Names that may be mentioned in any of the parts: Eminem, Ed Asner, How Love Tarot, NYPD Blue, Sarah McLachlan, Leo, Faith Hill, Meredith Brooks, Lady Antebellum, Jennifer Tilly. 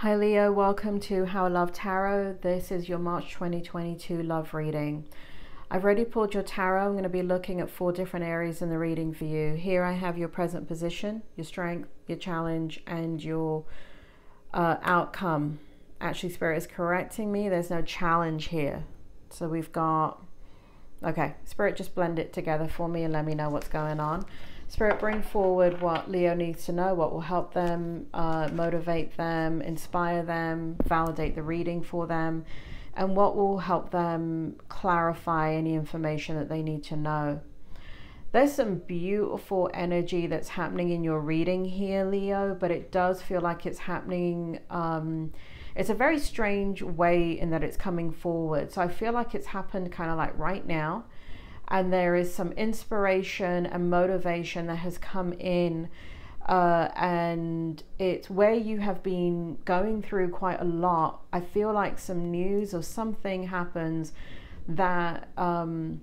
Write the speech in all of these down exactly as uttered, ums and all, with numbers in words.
Hi Leo, welcome to How I Love Tarot. This is your March twenty twenty-two love reading. I've already pulled your tarot. I'm going to be looking at four different areas in the reading for you. Here I have your present position, your strength, your challenge, and your uh, outcome. Actually, Spirit is correcting me. There's no challenge here. So we've got... Okay, Spirit, just blend it together for me and let me know what's going on. Spirit, bring forward what Leo needs to know, what will help them, uh, motivate them, inspire them, validate the reading for them, and what will help them clarify any information that they need to know. There's some beautiful energy that's happening in your reading here, Leo, but it does feel like it's happening. Um, it's a very strange way in that it's coming forward. So I feel like it's happened kind of like right now. And there is some inspiration and motivation that has come in, uh, and it's where you have been going through quite a lot. I feel like some news or something happens that um,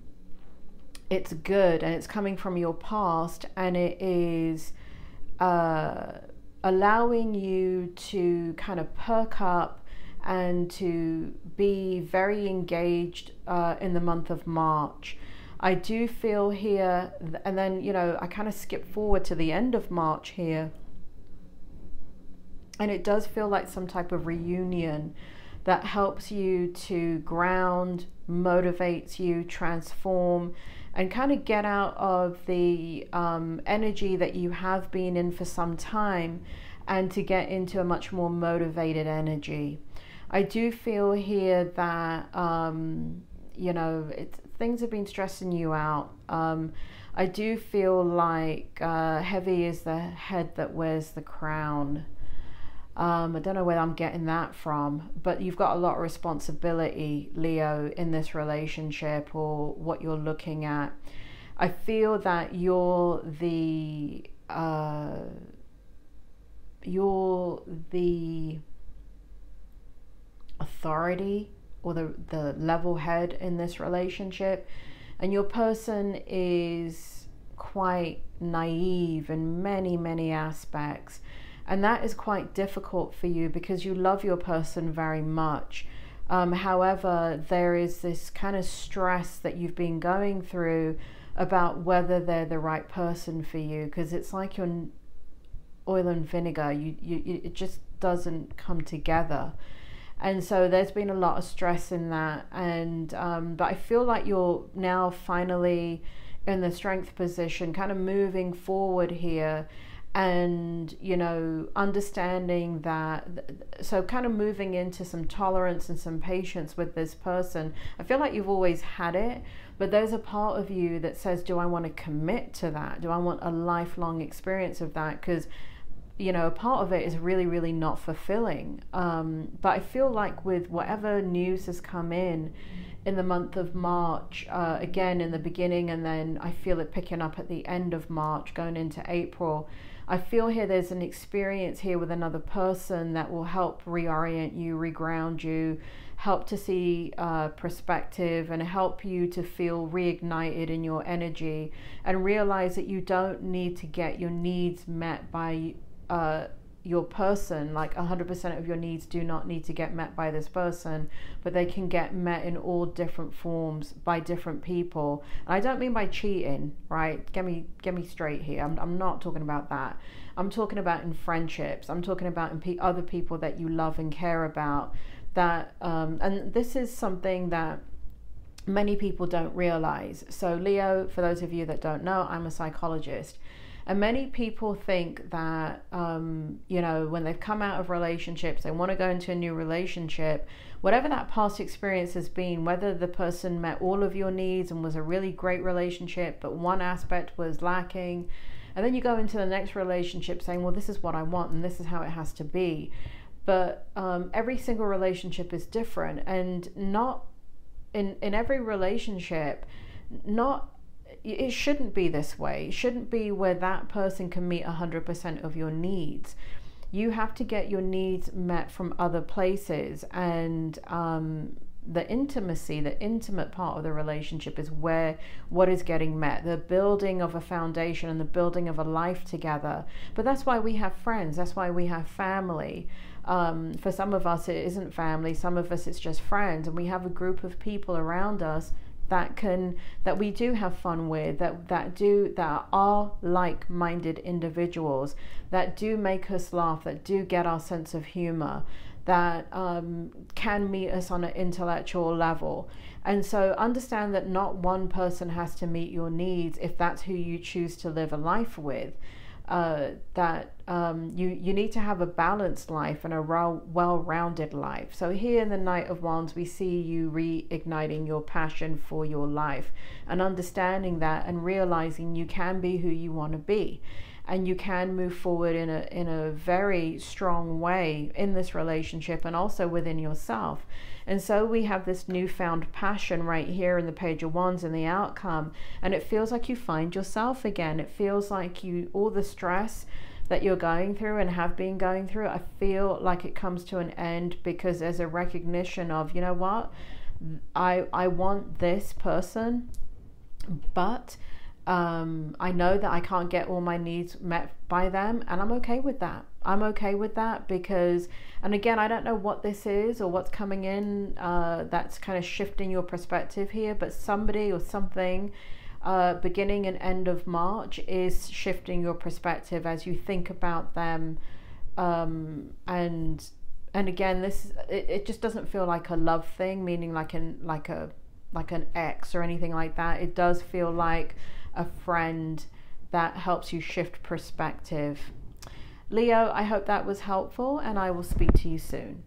it's good, and it's coming from your past, and it is uh, allowing you to kind of perk up and to be very engaged uh, in the month of March. I do feel here, and then, you know, I kind of skip forward to the end of March here. And it does feel like some type of reunion that helps you to ground, motivates you, transform, and kind of get out of the um, energy that you have been in for some time and to get into a much more motivated energy. I do feel here that, um, you know, it's, things have been stressing you out. Um, I do feel like uh, heavy is the head that wears the crown. Um, I don't know where I'm getting that from, but you've got a lot of responsibility, Leo, in this relationship or what you're looking at. I feel that you're the, uh, you're the authority, or the, the level head in this relationship, and your person is quite naive in many, many aspects, and that is quite difficult for you because you love your person very much. Um, however, there is this kind of stress that you've been going through about whether they're the right person for you, because it's like your oil and vinegar, you, you it just doesn't come together. And so there's been a lot of stress in that, and um, but I feel like you're now finally in the strength position, kind of moving forward here, and you know, understanding that, so kind of moving into some tolerance and some patience with this person. I feel like you've always had it, but there's a part of you that says, do I want to commit to that? Do I want a lifelong experience of that? Because you know, part of it is really, really not fulfilling. Um, but I feel like with whatever news has come in, in the month of March, uh, again in the beginning, and then I feel it picking up at the end of March, going into April, I feel here there's an experience here with another person that will help reorient you, reground you, help to see uh, perspective, and help you to feel reignited in your energy and realize that you don't need to get your needs met by Uh, your person. Like one hundred percent of your needs do not need to get met by this person, but they can get met in all different forms by different people. And I don't mean by cheating, right? Get me, get me straight here. I'm, I'm not talking about that. I'm talking about in friendships. I'm talking about in pe other people that you love and care about. That um, and this is something that many people don't realize. So Leo, for those of you that don't know, I'm a psychologist. And many people think that, um, you know, when they've come out of relationships, they want to go into a new relationship, whatever that past experience has been, whether the person met all of your needs and was a really great relationship, but one aspect was lacking. And then you go into the next relationship saying, well, this is what I want and this is how it has to be. But um, every single relationship is different, and not in, in every relationship, not it shouldn't be this way. It shouldn't be where that person can meet one hundred percent of your needs. You have to get your needs met from other places, and um, the intimacy, the intimate part of the relationship is where what is getting met, the building of a foundation and the building of a life together. But that's why we have friends. That's why we have family. Um, for some of us, it isn't family. Some of us, it's just friends. And we have a group of people around us that can, that we do have fun with, that, that do, that are like-minded individuals, that do make us laugh, that do get our sense of humor, that um, can meet us on an intellectual level. And so understand that not one person has to meet your needs if that's who you choose to live a life with. Uh, that um, you, you need to have a balanced life and a well-rounded life. So here in the Knight of Wands, we see you reigniting your passion for your life and understanding that and realizing you can be who you want to be. And you can move forward in a, in a very strong way in this relationship and also within yourself. And so we have this newfound passion right here in the Page of Wands and the outcome. And it feels like you find yourself again. It feels like you, all the stress that you're going through and have been going through, I feel like it comes to an end because there's a recognition of, you know what, I, I want this person, but Um, I know that I can't get all my needs met by them, and I'm okay with that. I'm okay with that because, and again, I don't know what this is or what's coming in uh, that's kind of shifting your perspective here, but somebody or something uh, beginning and end of March is shifting your perspective as you think about them. Um, and and again, this it, it just doesn't feel like a love thing, meaning like an like a like an ex or anything like that. It does feel like a friend that helps you shift perspective. Leo, I hope that was helpful, and I will speak to you soon.